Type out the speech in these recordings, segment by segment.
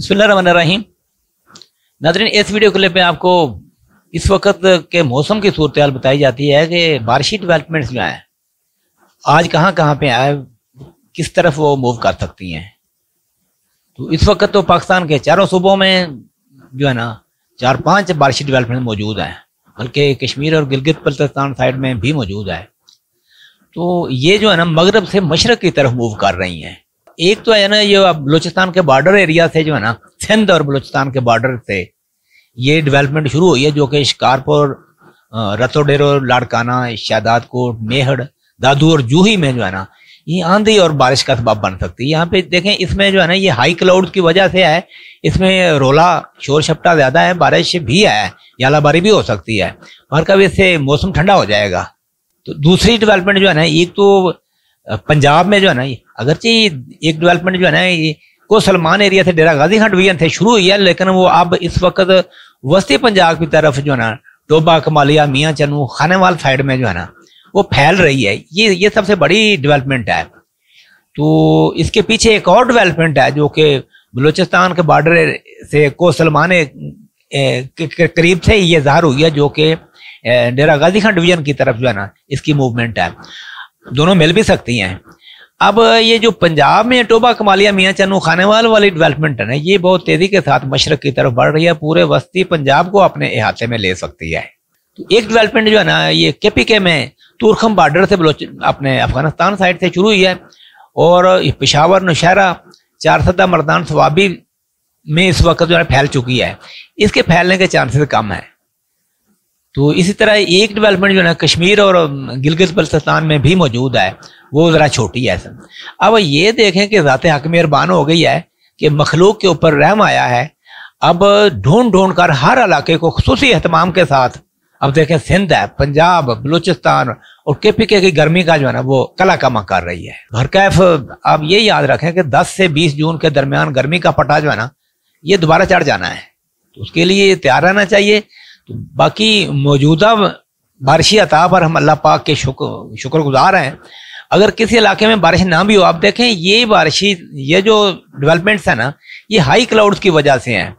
बिस्मिल्लाहिर्रहमानिर्रहीम। नाज़रीन, इस वीडियो क्लिप में आपको इस वक्त के मौसम की सूरत हाल बताई जाती है कि बारिशी डेवलपमेंट्स में आए, आज कहाँ कहाँ पे आए, किस तरफ वो मूव कर सकती हैं। तो इस वक्त तो पाकिस्तान के चारों सूबों में जो है ना 4-5 बारिशी डेवलपमेंट मौजूद हैं, बल्कि कश्मीर और गिलगित बल्तिस्तान साइड में भी मौजूद है। तो ये जो है ना मगरब से मशरक़ की तरफ मूव कर रही हैं। एक तो है ना ये बलोचिस्तान के बॉर्डर एरिया से जो है ना सिंध और बलोचिस्तान के बॉर्डर से ये डेवलपमेंट शुरू हुई है, जो कि शिकारपुर, रतोडेरो, लाड़काना, शादात कोट, मेहड़, दादू और जूही में जो है ना ये आंधी और बारिश का सबब बन सकती है। यहाँ पे देखें, इसमें जो है ना ये हाई क्लाउड की वजह से है, इसमें रोला शोर शपटा ज़्यादा है, बारिश भी है, यालाबारी भी हो सकती है, और कभी इससे मौसम ठंडा हो जाएगा। तो दूसरी डेवलपमेंट जो है ना, एक तो पंजाब में जो है ना अगरचे एक डेवलपमेंट जो है ना को सलमान एरिया से डेरा गाजी खान डिवीजन से शुरू हुई है, लेकिन वो अब इस वक्त वस्ती पंजाब की तरफ जो है ना टोबा, कमालिया, मियाँ चनू, खानेवाल साइड में जो है ना वो फैल रही है। ये सबसे बड़ी डेवलपमेंट है। तो इसके पीछे एक और डेवलपमेंट है जो कि बलूचिस्तान के बॉर्डर से को सलमान के करीब से ये ज़ाहिर हुई है, जो कि डेरा गाजी खान डिवीजन की तरफ जो है ना इसकी मूवमेंट है, दोनों मिल भी सकती हैं। अब ये जो पंजाब में टोबा, कमालिया, मियाँ चनू, खानेवाल वाली डेवलपमेंट है ना, ये बहुत तेज़ी के साथ मशरक़ की तरफ बढ़ रही है, पूरे वस्ती पंजाब को अपने अहाते में ले सकती है। तो एक डेवलपमेंट जो है ना ये केपीके में तुरखम बॉर्डर से अपने अफगानिस्तान साइड से शुरू हुई है, और पेशावर, नौशहरा, चारसदा, मर्दान, सवाबी में इस वक्त जो है फैल चुकी है, इसके फैलने के चांसेस कम हैं। तो इसी तरह एक डेवलपमेंट जो है ना कश्मीर और गिलगित बल्तिस्तान में भी मौजूद है, वो ज़रा छोटी है। अब ये देखें कि ज़ाते हक मेहरबान हो गई है कि मखलूक के ऊपर रहम आया है। अब ढूंढ ढूंढ कर हर इलाके को खुसूसी अहतमाम के साथ, अब देखें सिंध है, पंजाब, बलूचिस्तान और केपीके की गर्मी का जो है ना वो कला कमा कर रही है। भरकैफ आप ये याद रखें कि 10 से 20 जून के दरमियान गर्मी का पटा जो है ना ये दोबारा चढ़ जाना है, तो उसके लिए तैयार रहना चाहिए। तो बाकी मौजूदा बारिशी अता पर हम अल्लाह पाक के शुक्रगुजार हैं। अगर किसी इलाके में बारिश ना भी हो, आप देखें ये जो डेवलपमेंट्स है ना ये हाई क्लाउड्स की वजह से हैं,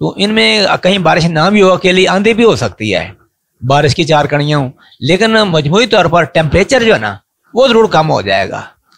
तो इनमें कहीं बारिश ना भी हो, अकेली आंधी भी हो सकती है, बारिश की 4 कड़ियाँ हों, लेकिन मजमूई तौर पर टेम्परेचर जो है ना वो ज़रूर कम हो जाएगा।